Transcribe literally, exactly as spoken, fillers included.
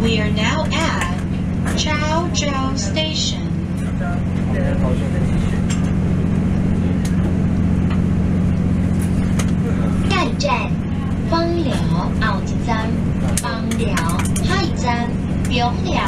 We are now at Linluo Station. Dai站,